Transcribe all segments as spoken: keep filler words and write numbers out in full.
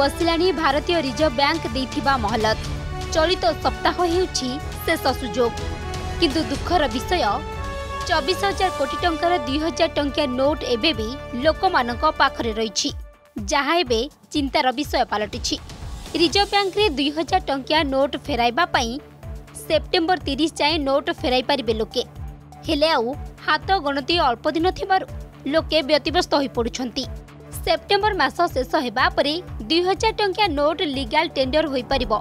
बसिलानी भारतीय reserve bank देथिबा महलत चलित सप्ताह हेउछि शेष सुजोग किंतु दुखर विषय चौबीस हजार कोटी टंकार दुई हजार टंकिया नोट एबेबी लोकमानक पाखरे रही जहाँ एवं चिंतार विषय पलटि। रिजर्व बैंक रे दुई हजार टंकिया नोट फेराइबा पई सेप्टेम्बर तीस जाए नोट फेराई पारे लोके हेले आउ हाथ गणती अल्प दिन थिबार लोके व्यतिव्यस्त हो पड़ुछंती। सेप्टेम्बर मास शेष हेबा परे दुई हजार टंकिया नोट लीगल टेंडर हो पारिबो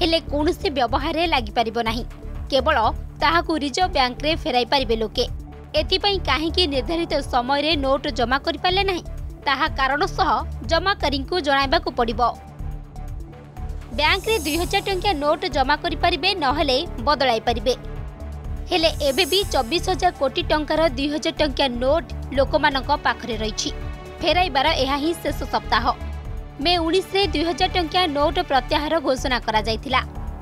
हेले कोनोसी व्यवहार लागि पारिबो नाही केवल ताहाकु रिजर्व बैंक रे फेराई पारे लोके। एथिपई काहेकि निर्धारित समय रे नोट जमा करि पाले नाही ताहा कारण सह जमाकारींकु जणाइबाकु पड़िबो। बैंक रे दुई हजार टंकिया नोट जमा करि पारिबे नहले बदलाई पारिबे हेले एबे भी चौबीस हजार कोटी टंकार दुई हजार टंकिया नोट लोकमानक पाखरे रहिछि फेराइबार एहा ही शेष सप्ताह। मे उन्नीस रे दुई हजार टंकिया नोट प्रत्याहार घोषणा करा जायथिला।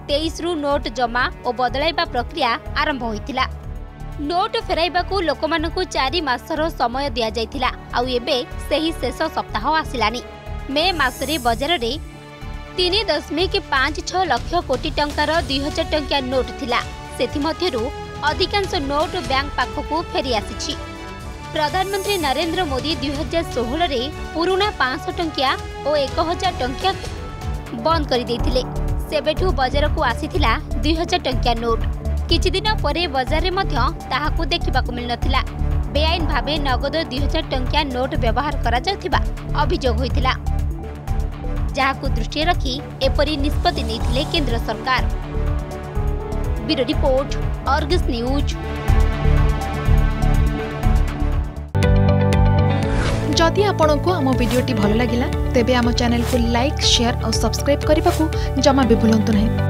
तेईस रु नोट जमा और बदलाइबा प्रक्रिया आरंभ होइथिला। नोट फेराइबाकु लोकमानकु चारि मासर समय दिया जायथिला आउ एबे सेही शेष सप्ताह आसिलानि। मे मासरे बजार रे तीन दशमिक पाँच छह लाख कोटी टंकार दुई हजार टंकिया नोट थिला सेथिमध्यरु अधिकांश नोट बैंक पाखकु फेरी आसीछि। प्रधानमंत्री नरेंद्र मोदी दुई हजार षोहल रे पुराणा पाँच सौ टंकिया और एक हजार टंकिया बंद कर देथिले सेबेठू बजार को आसीथिला दुई हजार टंकिया नोट। किछि दिन परे बजार रे मध्य ताहाकु देखिबाकु मिलनथिला। बेआईन भाबे नगद दुई हजार टंकिया नोट व्यवहार करा जाउथिबा अभियोग होइथिला जाहाकु दृष्टि रखी एपरी निष्पत्ति नेथिले केंद्र सरकार। Bureau report, Argus news. जदि आपंक आम भिडियोटी भल लगा तेब आम चैनल को लाइक शेयर और सब्सक्राइब करने को जमा भी भूलु नहीं।